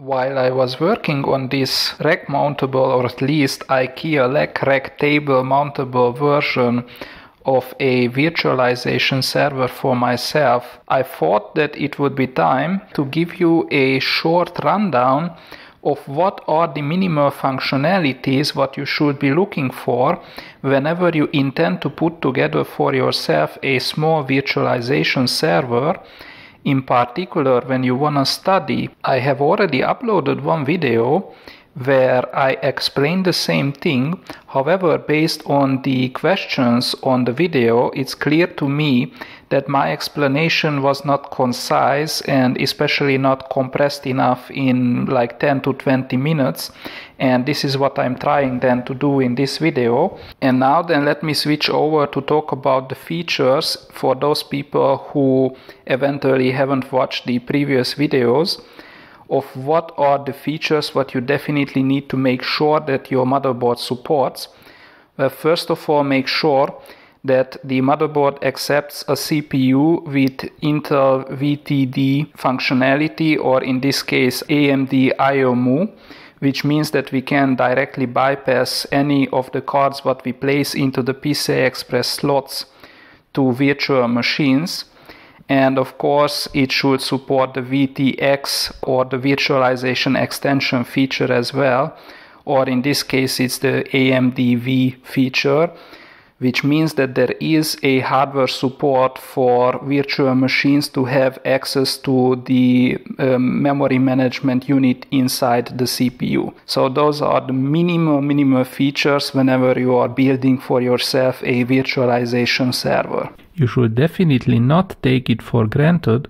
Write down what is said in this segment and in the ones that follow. While I was working on this rack mountable, or at least IKEA Lack rack table mountable version of a virtualization server for myself, I thought that it would be time to give you a short rundown of what are the minimal functionalities, what you should be looking for whenever you intend to put together for yourself a small virtualization server. In particular, when you wanna study, I have already uploaded one video where I explain the same thing. However, based on the questions on the video, it's clear to me that my explanation was not concise and especially not compressed enough in like 10 to 20 minutes. And this is what I'm trying then to do in this video. And now then let me switch over to talk about the features for those people who eventually haven't watched the previous videos, of what are the features what you definitely need to make sure that your motherboard supports. Well, first of all, make sure that the motherboard accepts a CPU with Intel VT-d functionality, or in this case AMD IOMMU, which means that we can directly bypass any of the cards what we place into the PCI Express slots to virtual machines. And of course, it should support the VT-x or the virtualization extension feature as well, or in this case it's the AMD-v feature, which means that there is a hardware support for virtual machines to have access to the memory management unit inside the CPU. So those are the minimal features whenever you are building for yourself a virtualization server. You should definitely not take it for granted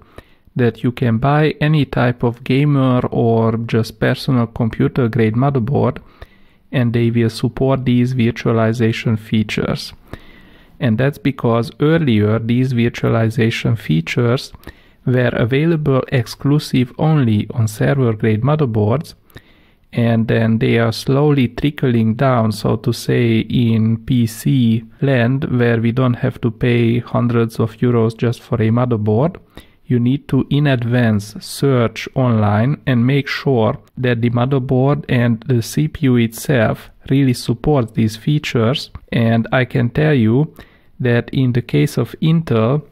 that you can buy any type of gamer or just personal computer grade motherboard and they will support these virtualization features. And that's because earlier these virtualization features were available exclusive only on server grade motherboards, and then they are slowly trickling down, so to say, in PC land, where we don't have to pay hundreds of euros just for a motherboard. You need to in advance search online and make sure that the motherboard and the CPU itself really support these features. And I can tell you that in the case of Intel,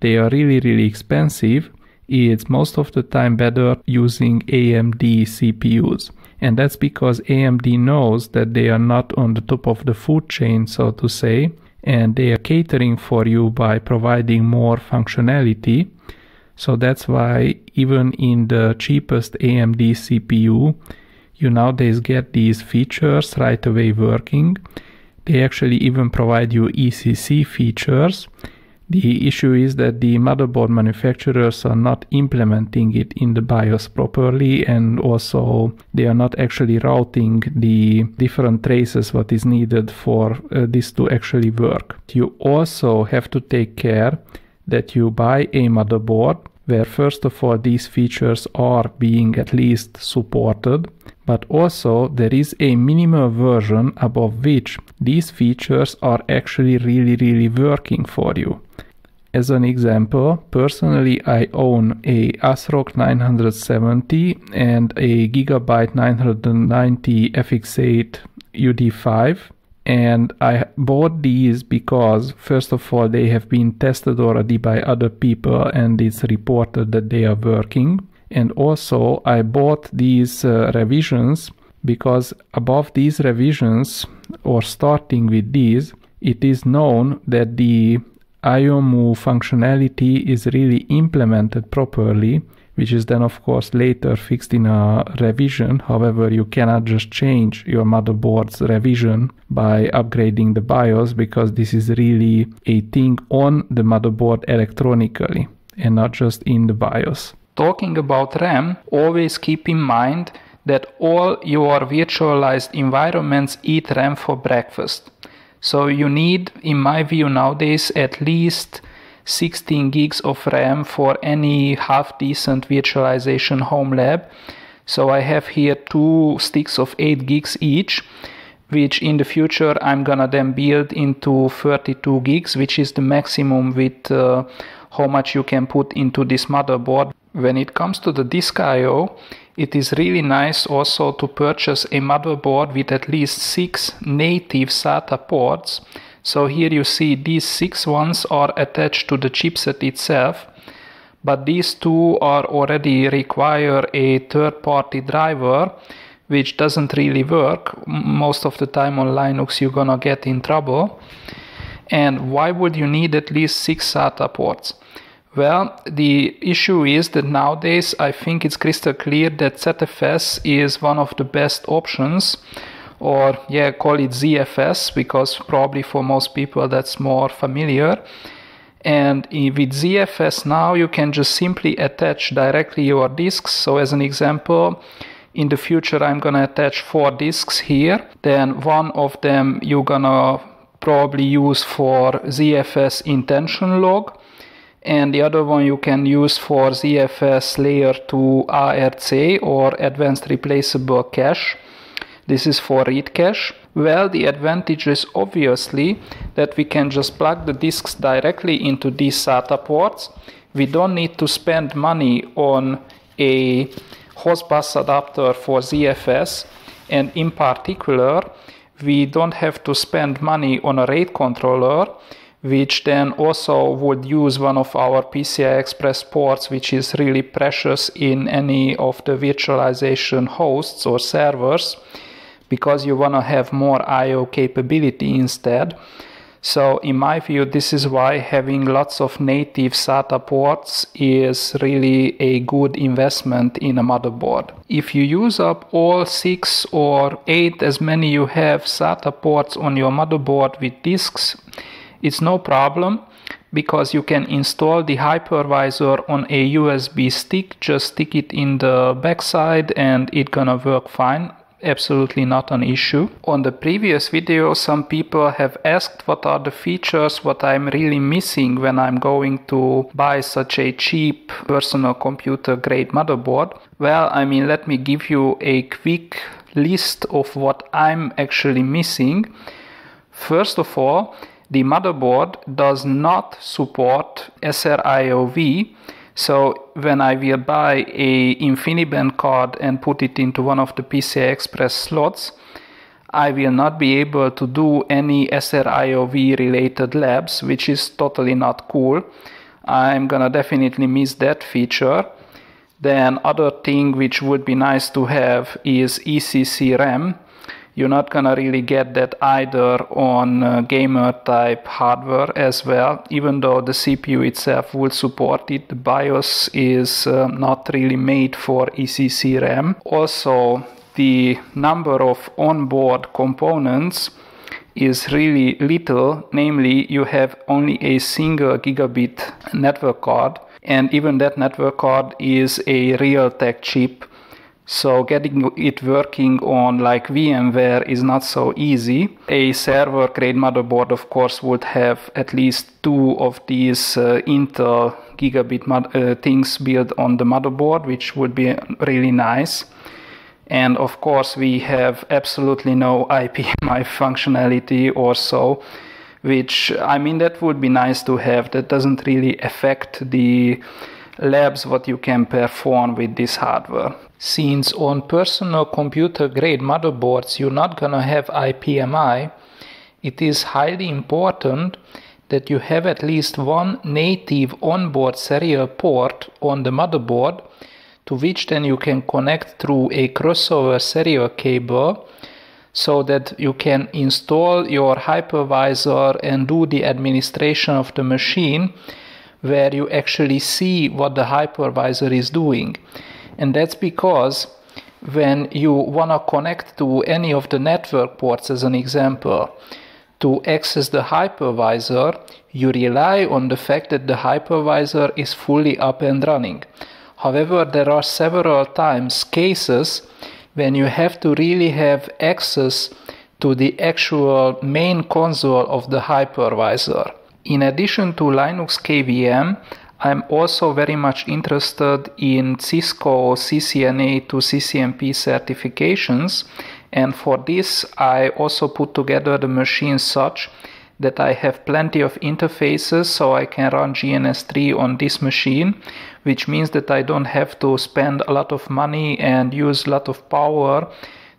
they are really expensive. It's most of the time better using AMD CPUs. And that's because AMD knows that they are not on the top of the food chain, so to say, and they are catering for you by providing more functionality. So that's why even in the cheapest AMD CPU, you nowadays get these features right away working. They actually even provide you ECC features. The issue is that the motherboard manufacturers are not implementing it in the BIOS properly, and also they are not actually routing the different traces what is needed for this to actually work. You also have to take care that you buy a motherboard where first of all these features are being at least supported, but also there is a minimal version above which these features are actually really working for you. As an example, personally I own a ASRock 970 and a Gigabyte 990 FX8 UD5. And I bought these because, first of all, they have been tested already by other people and it's reported that they are working. And also, I bought these revisions because above these revisions, or starting with these, it is known that the IOMMU functionality is really implemented properly, which is then of course later fixed in a revision. However, you cannot just change your motherboard's revision by upgrading the BIOS, because this is really a thing on the motherboard electronically and not just in the BIOS. Talking about RAM, always keep in mind that all your virtualized environments eat RAM for breakfast. So you need, in my view nowadays, at least 16 gigs of RAM for any half-decent virtualization home lab. So I have here two sticks of 8 gigs each, which in the future I'm gonna then build into 32 gigs, which is the maximum with how much you can put into this motherboard. When it comes to the disk I/O, it is really nice also to purchase a motherboard with at least 6 native SATA ports. So here you see these 6 ones are attached to the chipset itself, but these 2 are already require a third-party driver, which doesn't really work. Most of the time on Linux you're gonna get in trouble. And why would you need at least 6 SATA ports? Well, the issue is that nowadays I think it's crystal clear that ZFS is one of the best options, or yeah, call it ZFS, because probably for most people that's more familiar. And with ZFS now you can just simply attach directly your disks. So as an example, in the future I'm gonna attach 4 disks here, then one of them you're gonna probably use for ZFS intention log, and the other one you can use for ZFS layer 2 ARC, or advanced replaceable cache. This is for read cache. Well, the advantage is obviously that we can just plug the disks directly into these SATA ports. We don't need to spend money on a host bus adapter for ZFS, and in particular we don't have to spend money on a RAID controller, which then also would use one of our PCI Express ports, which is really precious in any of the virtualization hosts or servers, because you want to have more I/O capability instead. So in my view, this is why having lots of native SATA ports is really a good investment in a motherboard. If you use up all 6 or 8, as many you have, SATA ports on your motherboard with disks, it's no problem, because you can install the hypervisor on a USB stick, just stick it in the backside and it's gonna work fine. Absolutely not an issue. On the previous video, some people have asked what are the features, what I'm really missing when I'm going to buy such a cheap personal computer grade motherboard. Well, I mean, let me give you a quick list of what I'm actually missing. First of all, the motherboard does not support SR-IOV. So when I will buy a InfiniBand card and put it into one of the PCI Express slots, I will not be able to do any SR-IOV related labs, which is totally not cool. I'm gonna definitely miss that feature. Then other thing which would be nice to have is ECC RAM. You're not gonna really get that either on gamer type hardware as well, even though the CPU itself will support it. The BIOS is not really made for ECC RAM. Also, the number of onboard components is really little, namely you have only a single gigabit network card, and even that network card is a Realtek chip. So getting it working on like VMware is not so easy. A server grade motherboard of course would have at least 2 of these Intel gigabit things built on the motherboard, which would be really nice. And of course we have absolutely no IPMI functionality or so, which, I mean, that would be nice to have. That doesn't really affect the labs what you can perform with this hardware. Since on personal computer grade motherboards you're not gonna have IPMI, it is highly important that you have at least one native onboard serial port on the motherboard, to which then you can connect through a crossover serial cable, so that you can install your hypervisor and do the administration of the machine, where you actually see what the hypervisor is doing. And that's because when you want to connect to any of the network ports, as an example, to access the hypervisor, you rely on the fact that the hypervisor is fully up and running. However, there are several times cases when you have to really have access to the actual main console of the hypervisor. In addition to Linux KVM, I'm also very much interested in Cisco CCNA to CCNP certifications, and for this I also put together the machine such that I have plenty of interfaces, so I can run GNS3 on this machine, which means that I don't have to spend a lot of money and use a lot of power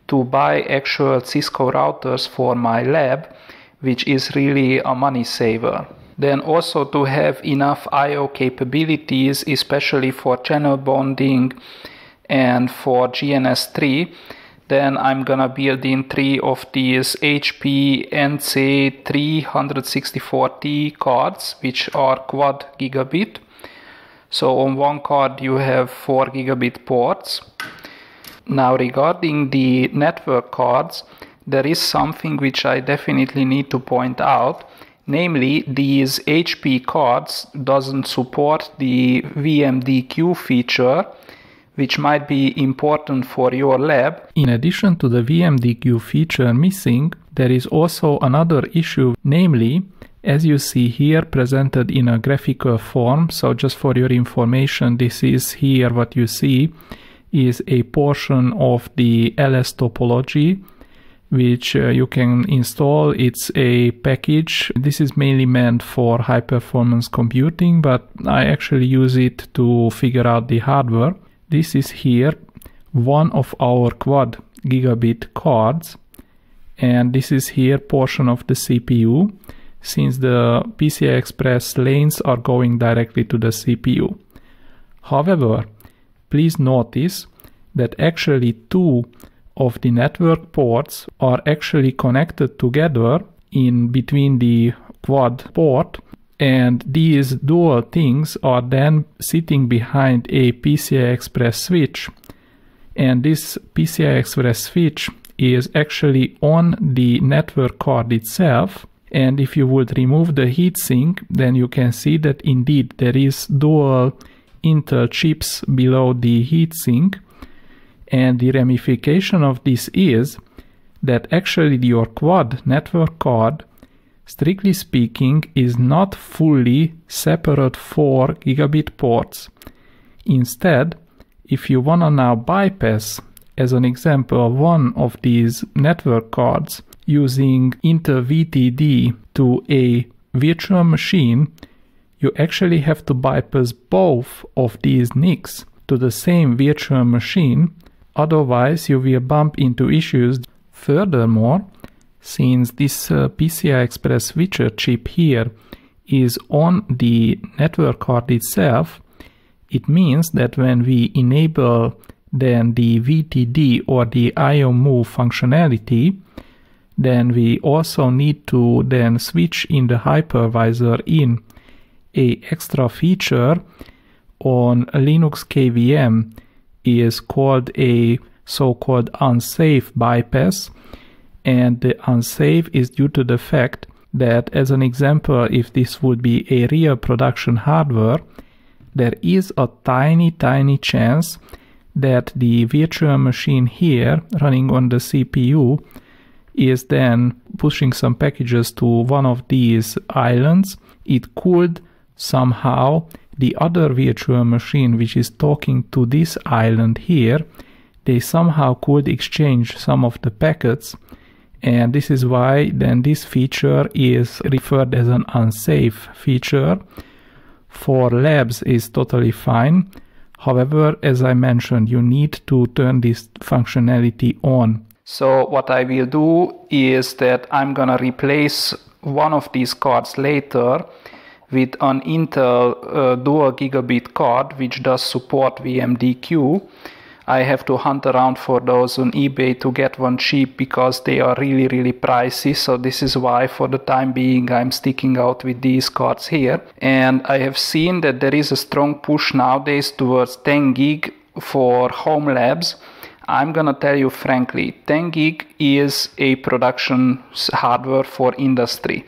to buy actual Cisco routers for my lab, which is really a money saver. Then also to have enough I/O capabilities, especially for channel bonding and for GNS3, then I'm gonna build in 3 of these HP NC364T cards, which are quad gigabit. So on one card you have 4 gigabit ports. Now regarding the network cards, there is something which I definitely need to point out. Namely, these HP cards doesn't support the VMDQ feature, which might be important for your lab. In addition to the VMDQ feature missing, there is also another issue, namely, as you see here presented in a graphical form, so just for your information, this is here what you see is a portion of the LS topology, which you can install. It's a package. This is mainly meant for high performance computing, but I actually use it to figure out the hardware. This is here one of our quad gigabit cards, and this is here portion of the CPU, since the PCI Express lanes are going directly to the CPU. However, please notice that actually two of the network ports are actually connected together in between the quad port, and these dual things are then sitting behind a PCI Express switch, and this PCI Express switch is actually on the network card itself. And if you would remove the heatsink, then you can see that indeed there is dual Intel chips below the heatsink. And the ramification of this is that actually your quad network card, strictly speaking, is not fully separate 4 gigabit ports. Instead, if you wanna now bypass, as an example, one of these network cards using Intel VT-d to a virtual machine, you actually have to bypass both of these NICs to the same virtual machine. Otherwise, you will bump into issues. Furthermore, since this PCI Express switcher chip here is on the network card itself, it means that when we enable then the VT-d or the IOMMU functionality, then we also need to then switch in the hypervisor in a extra feature on Linux KVM is called a so-called unsafe bypass, and the unsafe is due to the fact that, as an example, if this would be a real production hardware, there is a tiny chance that the virtual machine here running on the CPU is then pushing some packages to one of these islands. It could somehow the other virtual machine which is talking to this island here, they somehow could exchange some of the packets, and this is why then this feature is referred as an unsafe feature. For labs is totally fine. However, as I mentioned, you need to turn this functionality on. So what I will do is that I'm gonna replace one of these cards later with an Intel dual gigabit card which does support VMDQ. I have to hunt around for those on eBay to get one cheap because they are really pricey, so this is why for the time being I'm sticking out with these cards here. And I have seen that there is a strong push nowadays towards 10 gig for home labs. I'm gonna tell you frankly, 10 gig is a production hardware for industry.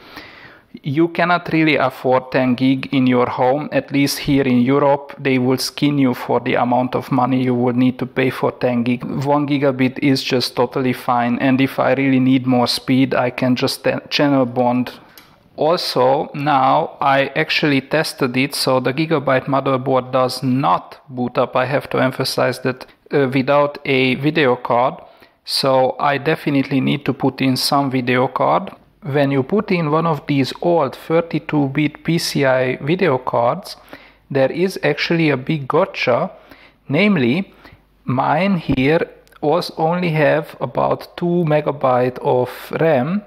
You cannot really afford 10 gig in your home. At least here in Europe, they will skin you for the amount of money you would need to pay for 10 gig. 1 gigabit is just totally fine, and if I really need more speed, I can just channel bond. Also, now I actually tested it, so the Gigabyte motherboard does not boot up. I have to emphasize that without a video card, so I definitely need to put in some video card. when you put in one of these old 32-bit PCI video cards, there is actually a big gotcha. Namely, mine here also only have about 2 MB of RAM,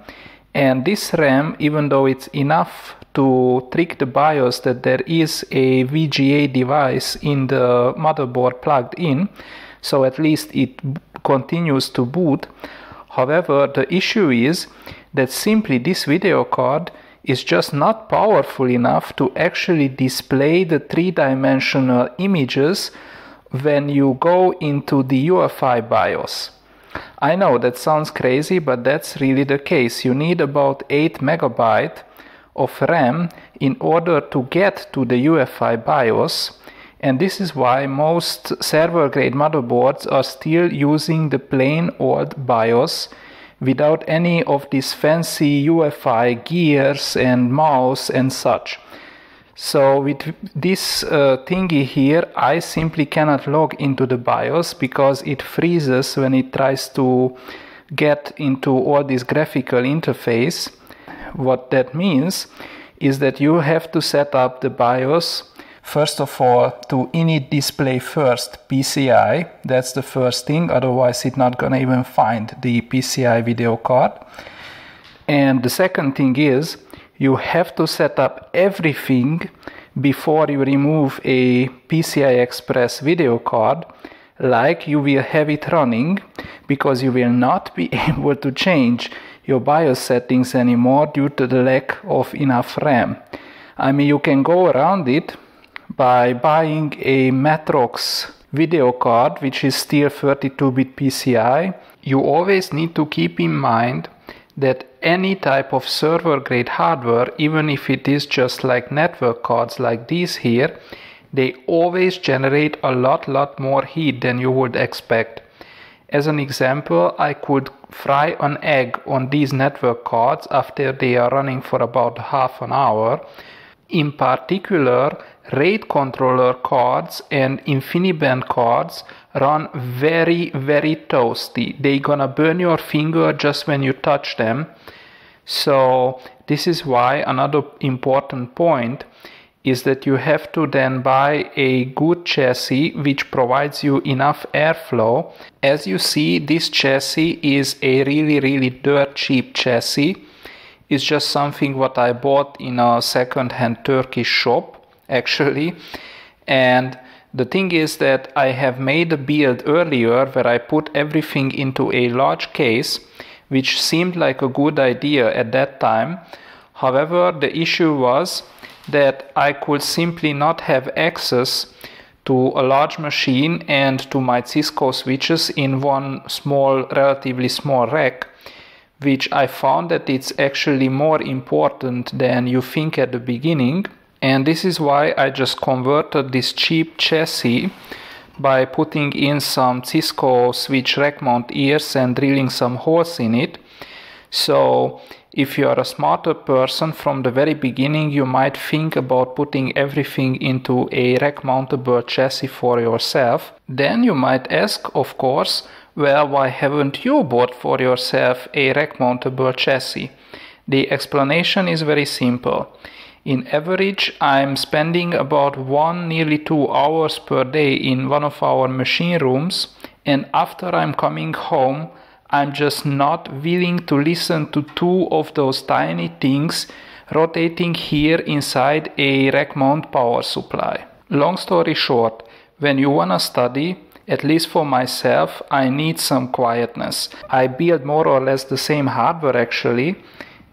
and this RAM, even though it's enough to trick the BIOS that there is a VGA device in the motherboard plugged in, so at least it continues to boot. However, the issue is that simply this video card is just not powerful enough to actually display the three-dimensional images when you go into the UEFI BIOS. I know that sounds crazy, but that's really the case. You need about 8 MB of RAM in order to get to the UEFI BIOS, and this is why most server-grade motherboards are still using the plain old BIOS without any of these fancy UEFI gears and mouse and such. So with this thingy here, I simply cannot log into the BIOS because it freezes when it tries to get into all this graphical interface. What that means is that you have to set up the BIOS first of all to init display first PCI. That's the first thing, otherwise it's not gonna even find the PCI video card. And the second thing is, you have to set up everything before you remove a PCI Express video card, like you will have it running, because you will not be able to change your BIOS settings anymore due to the lack of enough RAM. I mean, you can go around it by buying a Matrox video card, which is still 32-bit PCI. You always need to keep in mind that any type of server grade hardware, even if it is just like network cards like these here, they always generate a lot more heat than you would expect. As an example, I could fry an egg on these network cards after they are running for about half an hour. In particular, RAID controller cards and InfiniBand cards run very toasty. They're gonna burn your finger just when you touch them. So this is why another important point is that you have to then buy a good chassis which provides you enough airflow. As you see, this chassis is a really dirt cheap chassis. It's just something what I bought in a second-hand Turkish shop, actually. And the thing is that I have made a build earlier where I put everything into a large case, which seemed like a good idea at that time. However, the issue was that I could simply not have access to a large machine and to my Cisco switches in one small, relatively small rack, which I found that it's actually more important than you think at the beginning. And this is why I just converted this cheap chassis by putting in some Cisco switch rack mount ears and drilling some holes in it. So if you are a smarter person, from the very beginning you might think about putting everything into a rack mountable chassis for yourself. Then you might ask, of course, well, why haven't you bought for yourself a rack mountable chassis? The explanation is very simple. In average, I'm spending about nearly two hours per day in one of our machine rooms, and after I'm coming home, I'm just not willing to listen to two of those tiny things rotating here inside a rack mount power supply. Long story short, when you wanna study, at least for myself, I need some quietness. I build more or less the same hardware actually.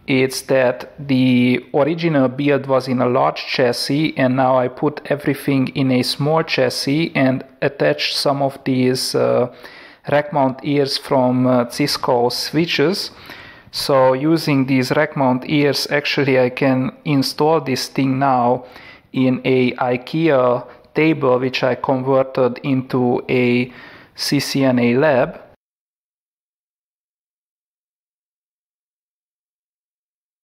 It's that the original build was in a large chassis, and now I put everything in a small chassis and attached some of these rack mount ears from Cisco switches. So using these rack mount ears, actually I can install this thing now in a IKEA table, which I converted into a CCNA lab.